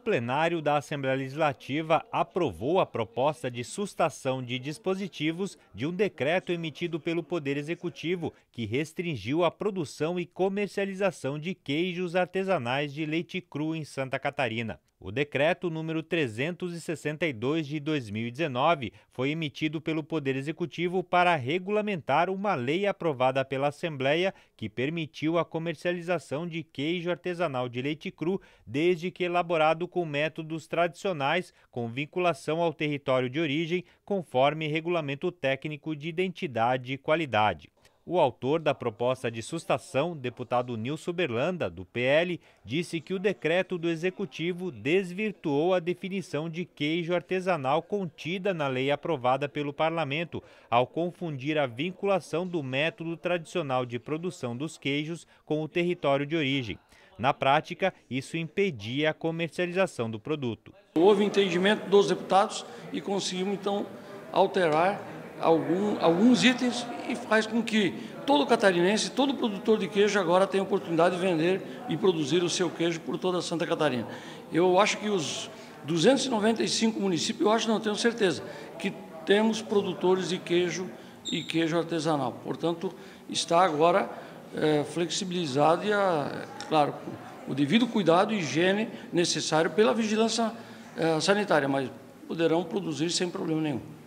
plenário da Assembleia Legislativa aprovou a proposta de sustação de dispositivos de um decreto emitido pelo Poder Executivo que restringiu a produção e comercialização de queijos artesanais de leite cru em Santa Catarina. O decreto número 362 de 2019 foi emitido pelo Poder Executivo para regulamentar uma lei aprovada pela Assembleia que permitiu a comercialização de queijo artesanal de leite cru desde que elaborado com métodos tradicionais com vinculação ao território de origem, conforme Regulamento Técnico de Identidade e Qualidade. O autor da proposta de sustação, deputado Nilson Berlanda, do PL, disse que o decreto do Executivo desvirtuou a definição de queijo artesanal contida na lei aprovada pelo Parlamento, ao confundir a vinculação do método tradicional de produção dos queijos com o território de origem. Na prática, isso impedia a comercialização do produto. Houve entendimento dos deputados e conseguimos, então, alterar alguns itens e faz com que todo catarinense, todo produtor de queijo agora tenha a oportunidade de vender e produzir o seu queijo por toda Santa Catarina. Eu acho que os 295 municípios, eu acho, não tenho certeza, que temos produtores de queijo e queijo artesanal. Portanto, está agora flexibilizado e, claro, o devido cuidado e higiene necessário pela vigilância sanitária, mas poderão produzir sem problema nenhum.